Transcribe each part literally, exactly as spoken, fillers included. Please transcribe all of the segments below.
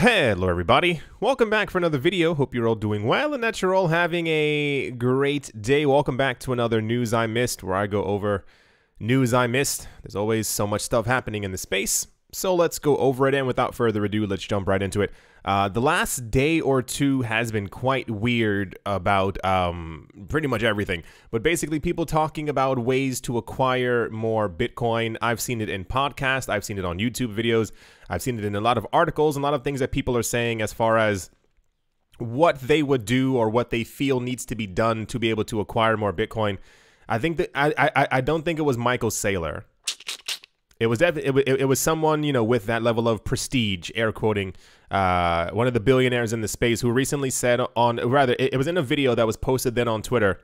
Hello everybody, welcome back for another video. Hope you're all doing well and that you're all having a great day. Welcome back to another News I Missed, where I go over news I missed. There's always so much stuff happening in the space, so let's go over it, and without further ado, let's jump right into it. Uh, the last day or two has been quite weird about um, pretty much everything, but basically people talking about ways to acquire more Bitcoin. I've seen it in podcasts, I've seen it on YouTube videos, I've seen it in a lot of articles, and a lot of things that people are saying as far as what they would do or what they feel needs to be done to be able to acquire more Bitcoin. I think that I I, I don't think it was Michael Saylor. It was it, it was someone, you know, with that level of prestige, air quoting, uh, one of the billionaires in the space, who recently said on, rather, it, it was in a video that was posted then on Twitter,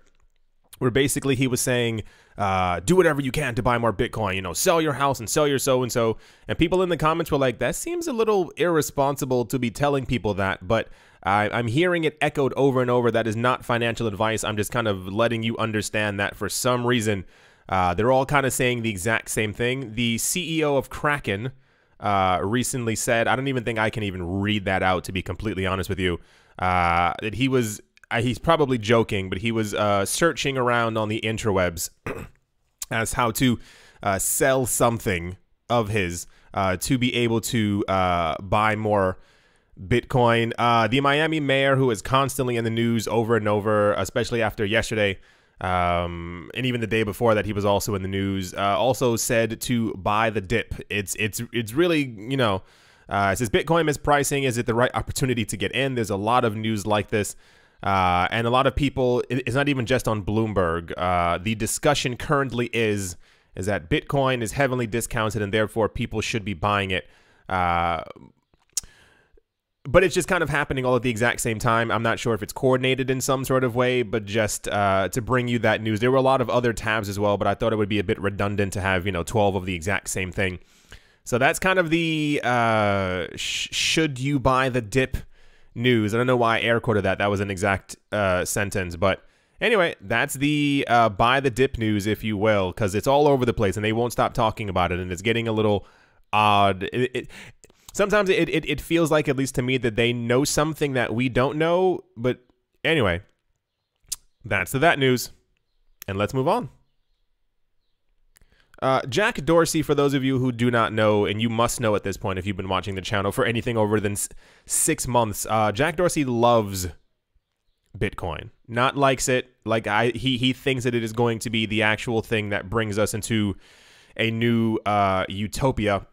where basically he was saying, uh, do whatever you can to buy more Bitcoin, you know, sell your house and sell your so-and-so. And people in the comments were like, that seems a little irresponsible to be telling people that, but I, I'm hearing it echoed over and over. That is not financial advice. I'm just kind of letting you understand that for some reason, Uh, they're all kind of saying the exact same thing. The C E O of Kraken uh, recently said, I don't even think I can even read that out, to be completely honest with you, uh, that he was, uh, he's probably joking, but he was uh, searching around on the interwebs as how to uh, sell something of his uh, to be able to uh, buy more Bitcoin. Uh, the Miami mayor, who is constantly in the news over and over, especially after yesterday, Um, and even the day before that, he was also in the news, uh, also said to buy the dip. It's, it's, it's really, you know, uh, it says Bitcoin mispricing. Is it the right opportunity to get in? There's a lot of news like this. Uh, and a lot of people, it's not even just on Bloomberg. Uh, the discussion currently is, is that Bitcoin is heavily discounted and therefore people should be buying it. Uh, But it's just kind of happening all at the exact same time. I'm not sure if it's coordinated in some sort of way, but just uh, to bring you that news. There were a lot of other tabs as well, but I thought it would be a bit redundant to have, you know, twelve of the exact same thing. So that's kind of the uh, sh should you buy the dip news. I don't know why I air quoted that. That was an exact uh, sentence. But anyway, that's the uh, buy the dip news, if you will, because it's all over the place and they won't stop talking about it. And it's getting a little odd. It, it, Sometimes it, it, it feels like, at least to me, that they know something that we don't know. But anyway, that's the that news. And let's move on. Uh, Jack Dorsey, for those of you who do not know, and you must know at this point if you've been watching the channel for anything over than s six months. Uh, Jack Dorsey loves Bitcoin. Not likes it. Like I, he, he thinks that it is going to be the actual thing that brings us into a new uh, utopia.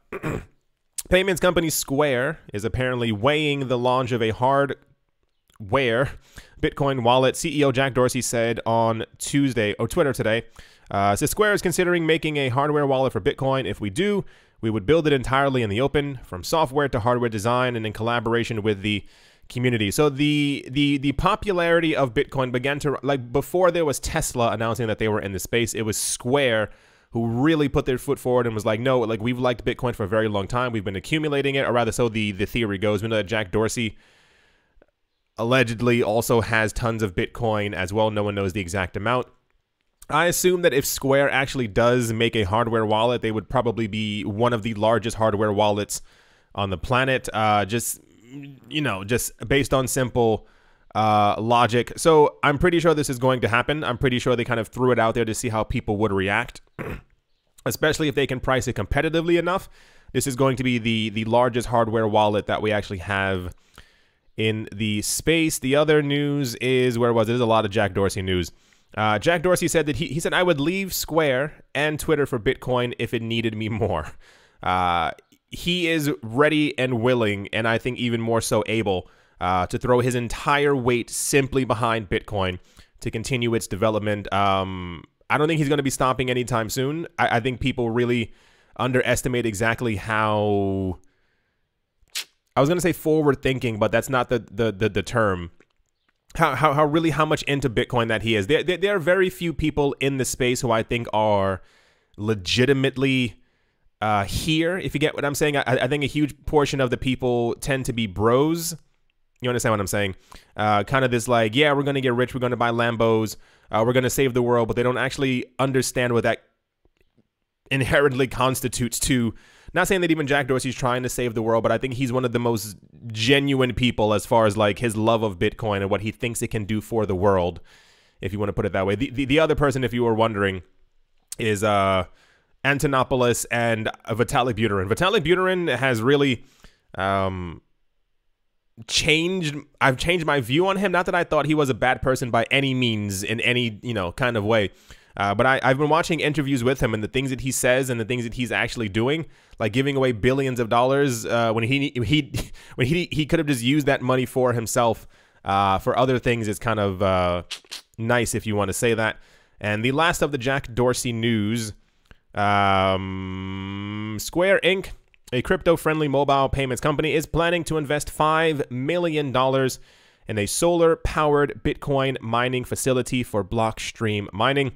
Payments company Square is apparently weighing the launch of a hardware Bitcoin wallet. C E O Jack Dorsey said on Tuesday, or Twitter today, uh, says Square is considering making a hardware wallet for Bitcoin. If we do, we would build it entirely in the open, from software to hardware design, and in collaboration with the community. So the the the popularity of Bitcoin began to, like, before there was Tesla announcing that they were in the space, it was Square who really put their foot forward and was like, no, like, we've liked Bitcoin for a very long time. We've been accumulating it, or rather, so the, the theory goes. We know that Jack Dorsey allegedly also has tons of Bitcoin as well. No one knows the exact amount. I assume that if Square actually does make a hardware wallet, they would probably be one of the largest hardware wallets on the planet. Uh, just, you know, just based on simple uh, logic. So I'm pretty sure this is going to happen. I'm pretty sure they kind of threw it out there to see how people would react, especially if they can price it competitively enough. This is going to be the, the largest hardware wallet that we actually have in the space. The other news is, where was it? There's a lot of Jack Dorsey news. Uh, Jack Dorsey said that he, he said, I would leave Square and Twitter for Bitcoin if it needed me more. Uh, he is ready and willing, and I think even more so able, uh, to throw his entire weight simply behind Bitcoin to continue its development. Um, I don't think he's going to be stopping anytime soon. I, I think people really underestimate exactly how, I was going to say forward thinking, but that's not the the the, the term. How, how how really how much into Bitcoin that he is. There, there there are very few people in the space who I think are legitimately uh, here. If you get what I'm saying, I, I think a huge portion of the people tend to be bros. You understand what I'm saying? Uh, kind of this like, yeah, we're going to get rich. We're going to buy Lambos. Uh, we're going to save the world. But they don't actually understand what that inherently constitutes to. Not saying that even Jack Dorsey's trying to save the world, but I think he's one of the most genuine people as far as like his love of Bitcoin and what he thinks it can do for the world, if you want to put it that way. The, the, the other person, if you were wondering, is uh, Antonopoulos and Vitalik Buterin. Vitalik Buterin has really um, changed, I've changed my view on him. Not that I thought he was a bad person by any means in any, you know, kind of way. Uh, but I, I've been watching interviews with him and the things that he says and the things that he's actually doing, like giving away billions of dollars uh, when he he when he he could have just used that money for himself uh, for other things. It's kind of uh, nice, if you want to say that. And the last of the Jack Dorsey news, um, Square Incorporated, a crypto-friendly mobile payments company, is planning to invest five million dollars in a solar-powered Bitcoin mining facility for Blockstream mining.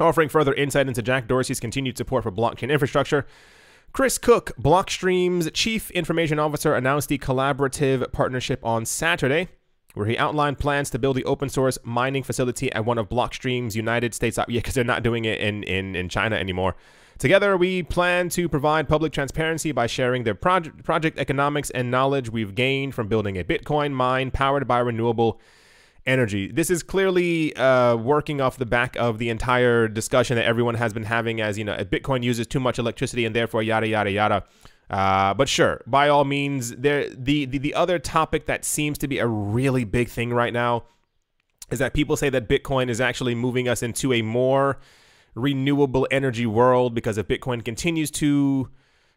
Offering further insight into Jack Dorsey's continued support for blockchain infrastructure, Chris Cook, Blockstream's chief information officer, announced the collaborative partnership on Saturday, where he outlined plans to build the open-source mining facility at one of Blockstream's United States... Yeah, because they're not doing it in, in, in China anymore. Together, we plan to provide public transparency by sharing the project, project economics and knowledge we've gained from building a Bitcoin mine powered by renewable energy. This is clearly uh, working off the back of the entire discussion that everyone has been having as, you know, Bitcoin uses too much electricity and therefore yada, yada, yada. Uh, but sure, by all means, there, the, the, the other topic that seems to be a really big thing right now is that people say that Bitcoin is actually moving us into a more renewable energy world, because if Bitcoin continues to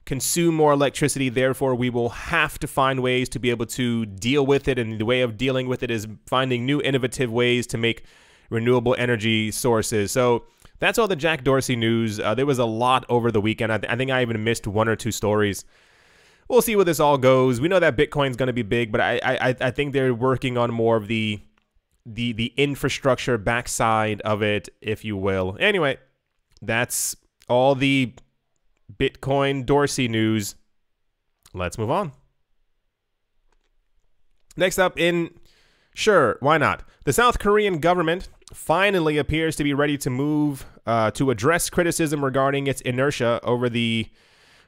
consume more electricity, therefore we will have to find ways to be able to deal with it, and the way of dealing with it is finding new innovative ways to make renewable energy sources. So that's all the Jack Dorsey news. Uh, there was a lot over the weekend. I, th I think I even missed one or two stories. We'll see where this all goes. We know that Bitcoin's going to be big, but I, I I think they're working on more of the the the infrastructure backside of it, if you will. Anyway, that's all the Bitcoin Dorsey news. Let's move on. Next up in, sure, why not? The South Korean government finally appears to be ready to move uh, to address criticism regarding its inertia over the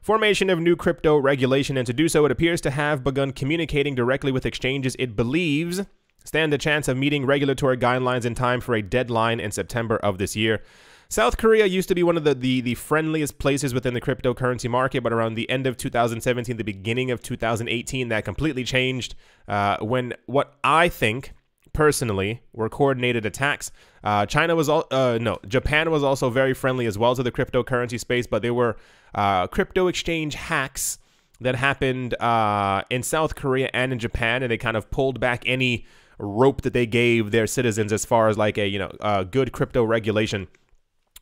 formation of new crypto regulation, and to do so, it appears to have begun communicating directly with exchanges it believes stand a chance of meeting regulatory guidelines in time for a deadline in September of this year. South Korea used to be one of the, the, the friendliest places within the cryptocurrency market, but around the end of two thousand seventeen, the beginning of two thousand eighteen, that completely changed uh, when what I think, personally, were coordinated attacks. Uh, China was, all, uh, no, Japan was also very friendly as well to the cryptocurrency space, but there were uh, crypto exchange hacks that happened uh, in South Korea and in Japan, and they kind of pulled back any rope that they gave their citizens as far as like a, you know, uh, good crypto regulation.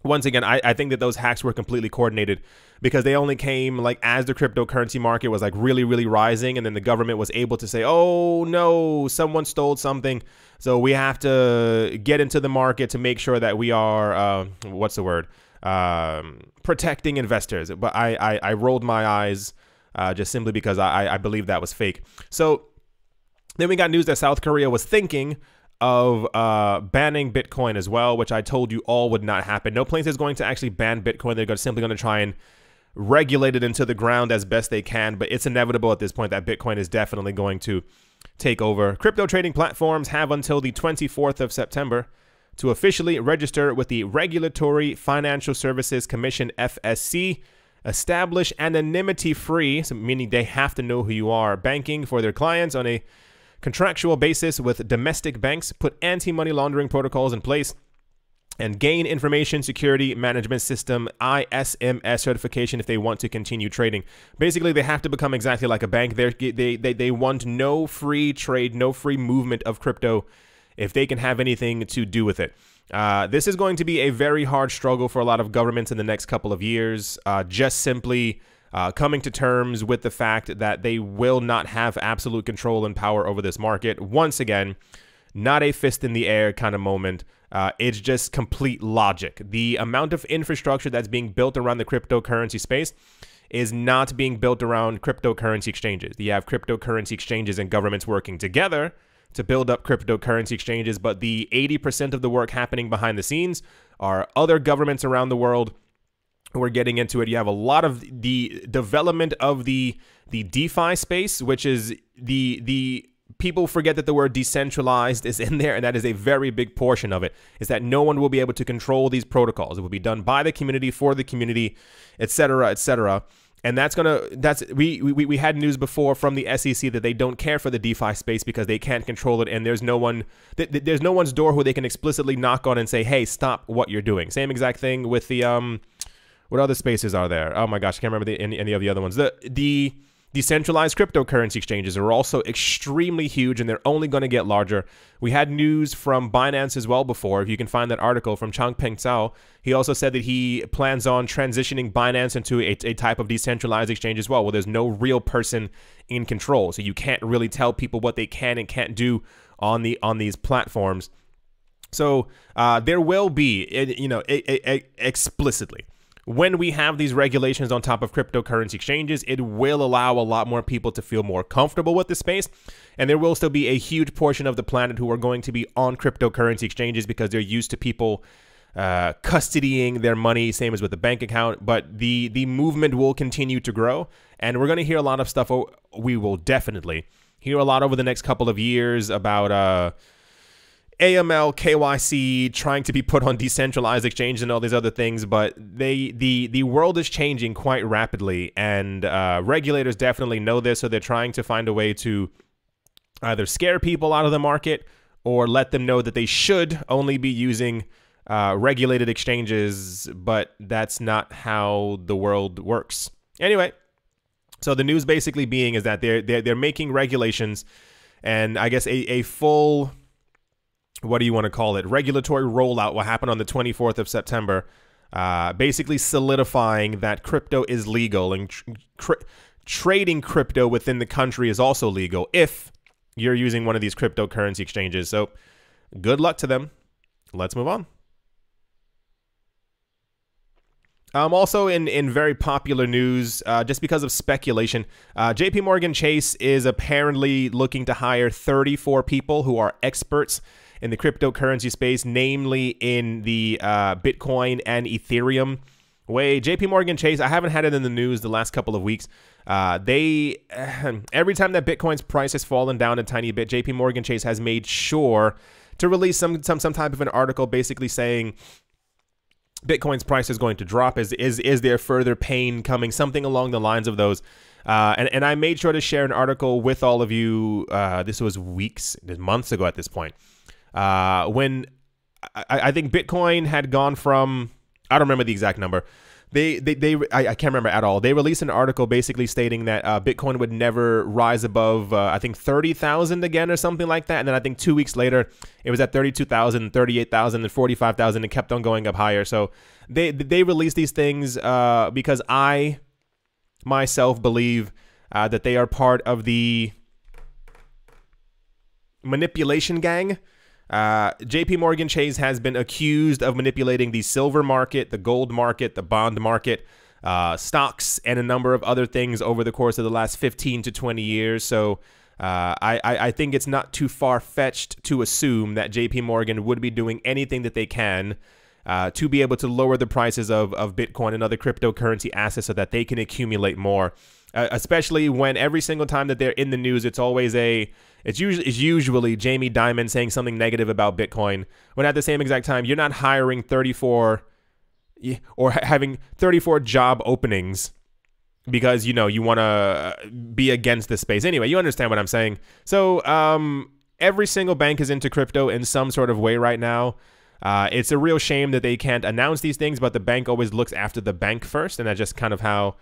Once again, I, I think that those hacks were completely coordinated, because they only came like as the cryptocurrency market was like really, really rising. And then the government was able to say, oh, no, someone stole something, so we have to get into the market to make sure that we are, uh, what's the word, um, protecting investors. But I, I, I rolled my eyes uh, just simply because I, I believe that was fake. So then we got news that South Korea was thinking of uh, banning Bitcoin as well, which I told you all would not happen. No place is going to actually ban Bitcoin. They're simply going to try and regulate it into the ground as best they can, but it's inevitable at this point that Bitcoin is definitely going to take over. Crypto trading platforms have until the twenty-fourth of September to officially register with the Regulatory Financial Services Commission, F S C, establish anonymity-free, so meaning they have to know who you are, banking for their clients on a contractual basis with domestic banks, put anti-money laundering protocols in place, and gain information security management system I S M S certification if they want to continue trading. Basically, they have to become exactly like a bank. They're, they they they want no free trade, no free movement of crypto if they can have anything to do with it. Uh, this is going to be a very hard struggle for a lot of governments in the next couple of years. Uh, just simply. Uh, coming to terms with the fact that they will not have absolute control and power over this market. Once again, not a fist in the air kind of moment. Uh, it's just complete logic. The amount of infrastructure that's being built around the cryptocurrency space is not being built around cryptocurrency exchanges. You have cryptocurrency exchanges and governments working together to build up cryptocurrency exchanges, but the eighty percent of the work happening behind the scenes are other governments around the world we're getting into it. You have a lot of the development of the the DeFi space, which is the the people forget that the word decentralized is in there, and that is a very big portion of it, is that no one will be able to control these protocols. It will be done by the community, for the community, et cetera, et cetera. And that's gonna that's we, we we had news before from the S E C that they don't care for the DeFi space because they can't control it, and there's no one th th there's no one's door who they can explicitly knock on and say, hey, stop what you're doing. Same exact thing with the um what other spaces are there? Oh my gosh, I can't remember the, any, any of the other ones. The the decentralized cryptocurrency exchanges are also extremely huge, and they're only going to get larger. We had news from Binance as well before. If you can find that article from Changpeng Zhao, he also said that he plans on transitioning Binance into a, a type of decentralized exchange as well, where there's no real person in control. So you can't really tell people what they can and can't do on the on these platforms. So uh, there will be, you know, a, a, a explicitly, when we have these regulations on top of cryptocurrency exchanges, it will allow a lot more people to feel more comfortable with the space. And there will still be a huge portion of the planet who are going to be on cryptocurrency exchanges because they're used to people uh, custodying their money, same as with the bank account. But the, the movement will continue to grow. And we're going to hear a lot of stuff. Oh, we will definitely hear a lot over the next couple of years about uh, A M L, K Y C, trying to be put on decentralized exchanges and all these other things, but they the the world is changing quite rapidly, and uh, regulators definitely know this, so they're trying to find a way to either scare people out of the market or let them know that they should only be using uh, regulated exchanges, but that's not how the world works. Anyway, so the news basically being is that they're, they're, they're making regulations, and I guess a, a full... what do you want to call it? Regulatory rollout will happen on the twenty-fourth of September, uh, basically solidifying that crypto is legal, and tr tr trading crypto within the country is also legal if you're using one of these cryptocurrency exchanges. So good luck to them. Let's move on. Um, also in, in very popular news, uh, just because of speculation, uh, JPMorgan Chase is apparently looking to hire thirty-four people who are experts in the cryptocurrency space, namely in the uh, Bitcoin and Ethereum way. JPMorgan Chase, I haven't had it in the news the last couple of weeks. Uh, they every time that Bitcoin's price has fallen down a tiny bit, JPMorgan Chase has made sure to release some some some type of an article basically saying Bitcoin's price is going to drop. Is is is there further pain coming? Something along the lines of those. Uh, and and I made sure to share an article with all of you. Uh, this was weeks, months ago at this point. Uh, when I, I think Bitcoin had gone from, I don't remember the exact number. They, they, they I, I can't remember at all. They released an article basically stating that uh, Bitcoin would never rise above, uh, I think, thirty thousand again or something like that. And then I think two weeks later, it was at thirty-two thousand, thirty-eight thousand, and forty-five thousand, and kept on going up higher. So they, they released these things uh, because I myself believe uh, that they are part of the manipulation gang. Uh, JPMorgan Chase has been accused of manipulating the silver market, the gold market, the bond market, uh, stocks, and a number of other things over the course of the last fifteen to twenty years. So uh, I, I think it's not too far-fetched to assume that JPMorgan would be doing anything that they can uh, to be able to lower the prices of, of Bitcoin and other cryptocurrency assets so that they can accumulate more. Uh, especially when every single time that they're in the news, it's always a, it's usually, it's usually Jamie Dimon saying something negative about Bitcoin. When at the same exact time, you're not hiring thirty-four or having thirty-four job openings because, you know, you want to be against this space. Anyway, you understand what I'm saying. So um, every single bank is into crypto in some sort of way right now. Uh, it's a real shame that they can't announce these things, but the bank always looks after the bank first. And that's just kind of how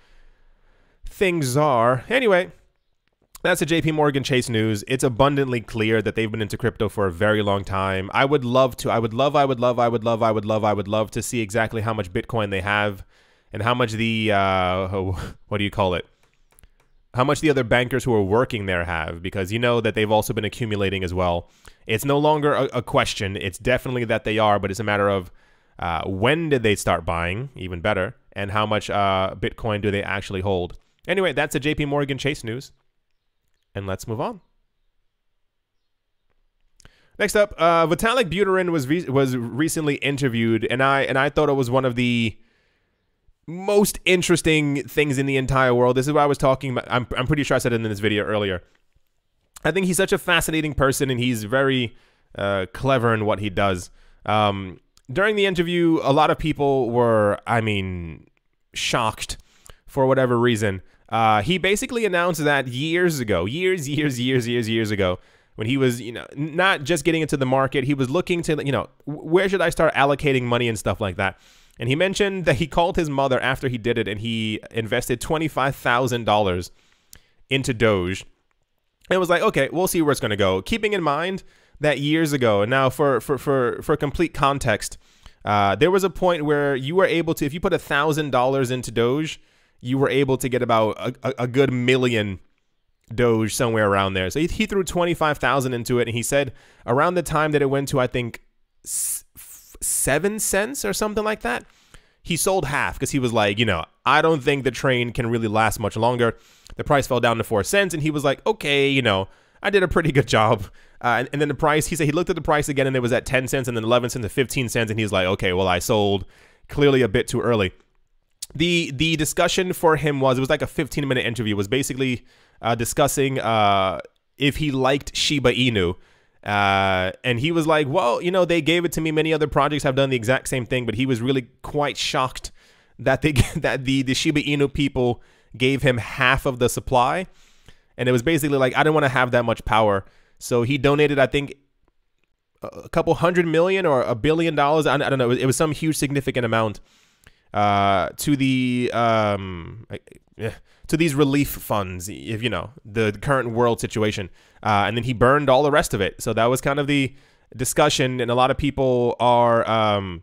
things are. Anyway, that's the JPMorgan Chase news. It's abundantly clear that they've been into crypto for a very long time. I would love to, I would love, I would love, I would love, I would love, I would love to see exactly how much Bitcoin they have and how much the, uh, what do you call it? How much the other bankers who are working there have, because you know that they've also been accumulating as well. It's no longer a, a question. It's definitely that they are, but it's a matter of uh, when did they start buying, even better, and how much uh, Bitcoin do they actually hold. Anyway, that's the JPMorgan Chase news, and let's move on. Next up, uh, Vitalik Buterin was re was recently interviewed, and I and I thought it was one of the most interesting things in the entire world. This is what I was talking about. I'm, I'm pretty sure I said it in this video earlier. I think he's such a fascinating person, and he's very uh, clever in what he does. Um, during the interview, a lot of people were, I mean, shocked for whatever reason. Uh, he basically announced that years ago, years, years, years, years, years ago, when he was, you know, not just getting into the market, he was looking to, you know, where should I start allocating money and stuff like that. And he mentioned that he called his mother after he did it, and he invested twenty-five thousand dollars into Doge. It was like, okay, we'll see where it's going to go. Keeping in mind that years ago, and now for for for for complete context, uh, there was a point where you were able to, if you put a thousand dollars into Doge, you were able to get about a, a good million Doge somewhere around there. So he, he threw twenty-five thousand into it, and he said around the time that it went to, I think, s f seven cents or something like that, he sold half because he was like, you know, I don't think the train can really last much longer. The price fell down to four cents, and he was like, okay, you know, I did a pretty good job. Uh, and, and then the price, he said he looked at the price again, and it was at ten cents, and then eleven cents, and fifteen cents, and he's like, okay, well, I sold clearly a bit too early. The the discussion for him was, it was like a fifteen minute interview, was basically uh, discussing uh, if he liked Shiba Inu. Uh, and he was like, well, you know, they gave it to me. Many other projects have done the exact same thing, but he was really quite shocked that they that the, the Shiba Inu people gave him half of the supply. And it was basically like, I don't want to have that much power. So he donated, I think, a couple hundred million or a billion dollars. I don't know. It was some huge significant amount uh, to the um, to these relief funds, if you know, the current world situation. Uh, and then he burned all the rest of it. So that was kind of the discussion. And a lot of people are, um,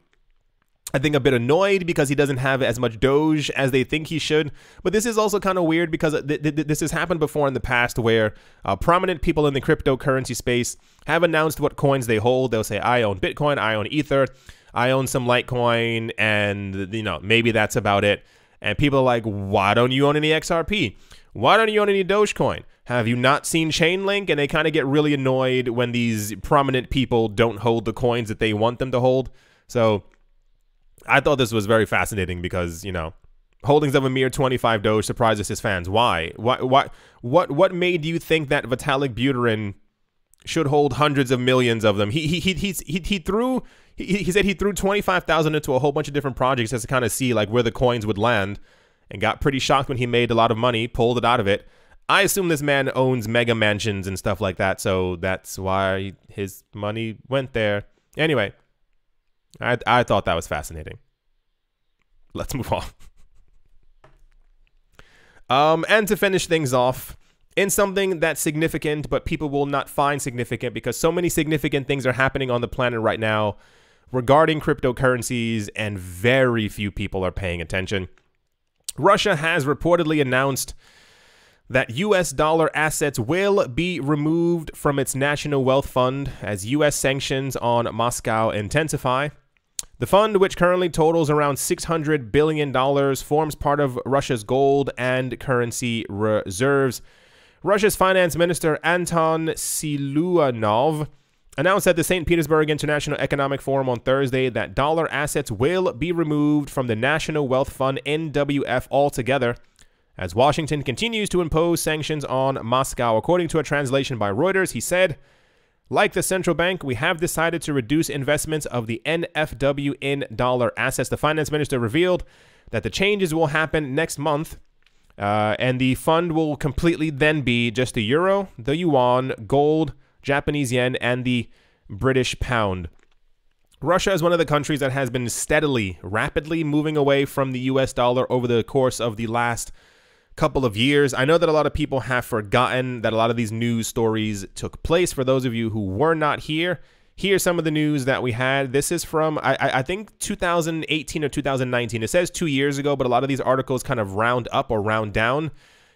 I think, a bit annoyed because he doesn't have as much Doge as they think he should. But this is also kind of weird because th th this has happened before in the past where uh, prominent people in the cryptocurrency space have announced what coins they hold. They'll say, I own Bitcoin, I own Ether, I own some Litecoin, and, you know, maybe that's about it. And people are like, why don't you own any X R P? Why don't you own any Dogecoin? Have you not seen Chainlink? And they kind of get really annoyed when these prominent people don't hold the coins that they want them to hold. So I thought this was very fascinating because, you know, holdings of a mere twenty-five Doge surprises his fans. Why? Why? Why? What? What made you think that Vitalik Buterin should hold hundreds of millions of them? He he he he he, he threw. He, he said he threw twenty-five thousand into a whole bunch of different projects just to kind of see like where the coins would land, and got pretty shocked when he made a lot of money, pulled it out of it. I assume this man owns mega mansions and stuff like that, so that's why his money went there. Anyway. I, I thought that was fascinating. Let's move on. um, and to finish things off, in something that's significant, but people will not find significant because so many significant things are happening on the planet right now regarding cryptocurrencies, and very few people are paying attention. Russia has reportedly announced that U S dollar assets will be removed from its national wealth fund as U S sanctions on Moscow intensify. The fund, which currently totals around six hundred billion dollars, forms part of Russia's gold and currency reserves. Russia's finance minister Anton Siluanov announced at the Saint Petersburg International Economic Forum on Thursday that dollar assets will be removed from the National Wealth Fund N W F altogether as Washington continues to impose sanctions on Moscow. According to a translation by Reuters, he said, like the central bank, we have decided to reduce investments of the N F W in dollar assets. The finance minister revealed that the changes will happen next month, uh, and the fund will completely then be just the euro, the yuan, gold, Japanese yen, and the British pound. Russia is one of the countries that has been steadily, rapidly moving away from the U S dollar over the course of the last couple of years. I know that a lot of people have forgotten that a lot of these news stories took place. For those of you who were not here, here's some of the news that we had. This is from, I, I think, two thousand eighteen or two thousand nineteen. It says two years ago, but a lot of these articles kind of round up or round down,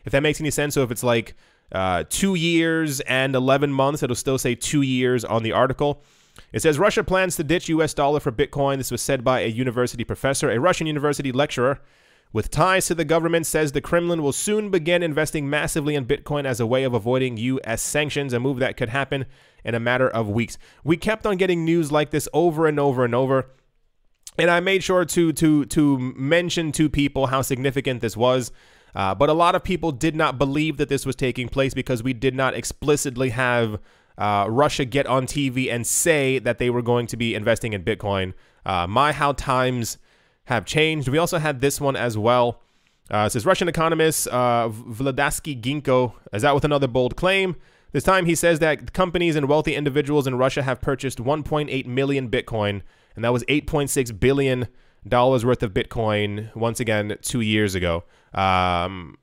if that makes any sense. So if it's like uh, two years and eleven months, it'll still say two years on the article. It says Russia plans to ditch U S dollar for Bitcoin. This was said by a university professor, a Russian university lecturer with ties to the government, says the Kremlin will soon begin investing massively in Bitcoin as a way of avoiding U S sanctions, a move that could happen in a matter of weeks. We kept on getting news like this over and over and over. And I made sure to to to mention to people how significant this was. Uh, but a lot of people did not believe that this was taking place because we did not explicitly have uh, Russia get on T V and say that they were going to be investing in Bitcoin. Uh, my, how times have changed. We also had this one as well. Uh, it says Russian economist uh, Vladatsky Ginko is out with another bold claim. This time he says that companies and wealthy individuals in Russia have purchased one point eight million Bitcoin, and that was eight point six billion dollars worth of Bitcoin, once again, two years ago. Um,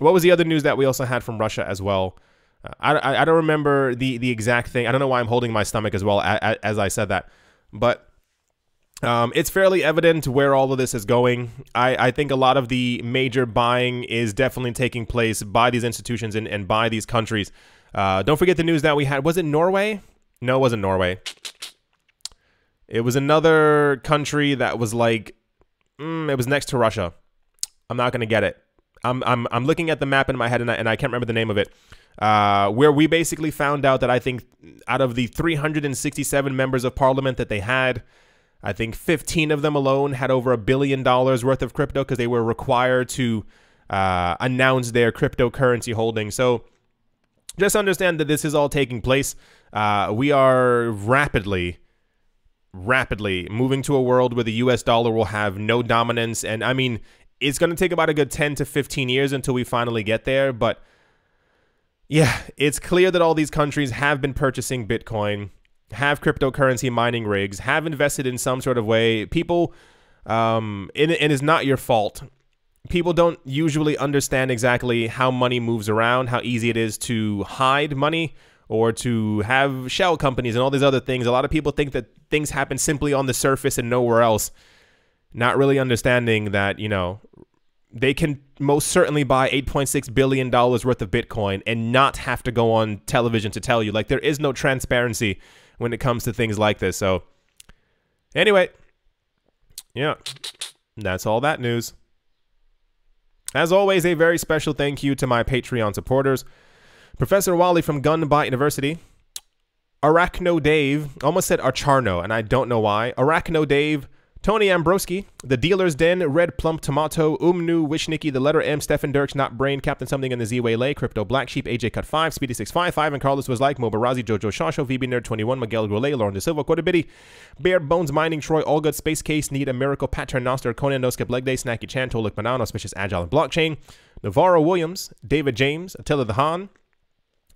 what was the other news that we also had from Russia as well? Uh, I, I don't remember the, the exact thing. I don't know why I'm holding my stomach as well as, as I said that. But um, it's fairly evident where all of this is going. I, I think a lot of the major buying is definitely taking place by these institutions and, and by these countries. Uh, don't forget the news that we had. Was it Norway? No, it wasn't Norway. It was another country that was like, mm, it was next to Russia. I'm not going to get it. I'm, I'm, I'm looking at the map in my head, and I, and I can't remember the name of it, uh, where we basically found out that I think out of the three hundred sixty-seven members of parliament that they had, I think fifteen of them alone had over a billion dollars worth of crypto because they were required to uh, announce their cryptocurrency holdings. So just understand that this is all taking place. Uh, we are rapidly... rapidly moving to a world where the U S dollar will have no dominance. And I mean, it's going to take about a good ten to fifteen years until we finally get there. But yeah, it's clear that all these countries have been purchasing Bitcoin, have cryptocurrency mining rigs, have invested in some sort of way. People, um, and, and it's not your fault. People don't usually understand exactly how money moves around, how easy it is to hide money, or to have shell companies and all these other things. A lot of people think that things happen simply on the surface and nowhere else, not really understanding that, you know, they can most certainly buy eight point six billion dollars worth of Bitcoin and not have to go on television to tell you. Like, there is no transparency when it comes to things like this. So, anyway, yeah, that's all that news. As always, a very special thank you to my Patreon supporters. Professor Wally from Gunbot University, Arachno Dave, almost said Archarno, and I don't know why. Arachno Dave, Tony Ambroski, The Dealer's Den, Red Plump Tomato, Umnu, Wishniki, The Letter M, Stefan Dirks, Not Brain, Captain Something in the Z-Way Lay, Crypto Black Sheep, A J Cut five, Speedy six five five, and Carlos Was Like, Mobarazi, Jojo Shasho, V B Nerd twenty-one, Miguel Goulet, Lauren De Silva, Quarterbitty, Bare Bones Mining, Troy, All Good, Space Case, Need a Miracle, Paternoster, Conan, No Skip Leg Day, Snacky Chan, Tolik Banana, Auspicious Agile and Blockchain, Navarro Williams, David James, Attila the Han,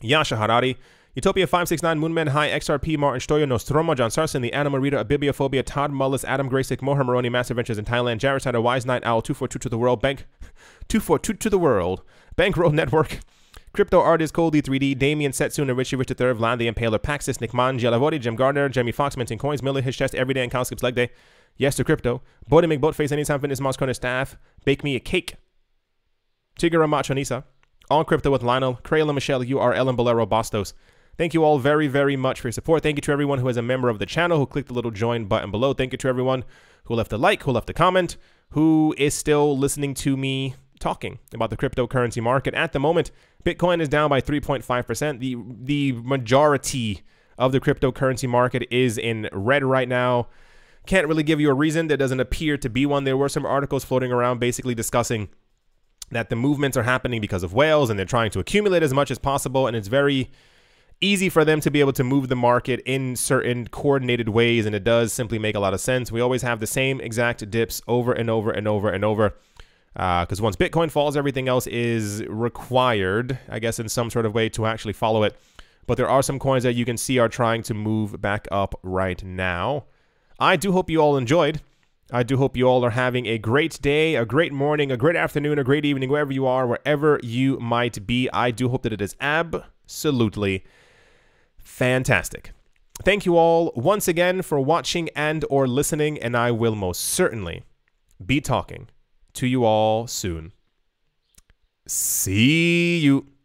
Yasha Harari, Utopia five six nine, Moonman High, X R P, Martin Stoyo, Nostromo, John Sarson, The Animal Reader, Abibiophobia, Todd Mullis, Adam Graysick, Moher Maroni, Mass Adventures in Thailand, Jarisider, Wise Knight, Owl, two four two to the World, Bank, two four two to the World, Bankroll Network, Crypto Artist, Cold D three D, Damien Setsuna, Richie Richard the third, Vlad the Impaler, Paxis, Nick Man, Gialavori, Jim Gardner, Jamie Fox, Minting Coins, Miller, His Chest, Everyday, and Kyle Skips Leg Day, Yes to Crypto, Bodie McBoatface, Anytime Fitness, Moss Corner Staff, Bake Me a Cake, Tigara Machonisa, All Crypto with Lionel, Crayla Michelle, U R L, and Bolero Bastos. Thank you all very, very much for your support. Thank you to everyone who is a member of the channel, who clicked the little join button below. Thank you to everyone who left a like, who left a comment, who is still listening to me talking about the cryptocurrency market. At the moment, Bitcoin is down by three point five percent. The, the majority of the cryptocurrency market is in red right now. Can't really give you a reason. There doesn't appear to be one. There were some articles floating around basically discussing that the movements are happening because of whales and they're trying to accumulate as much as possible, and it's very easy for them to be able to move the market in certain coordinated ways, and it does simply make a lot of sense. We always have the same exact dips over and over and over and over because uh, once Bitcoin falls, everything else is required, I guess, in some sort of way to actually follow it. But there are some coins that you can see are trying to move back up right now. I do hope you all enjoyed. I do hope you all are having a great day, a great morning, a great afternoon, a great evening, wherever you are, wherever you might be. I do hope that it is absolutely fantastic. Thank you all once again for watching and or listening, and I will most certainly be talking to you all soon. See you.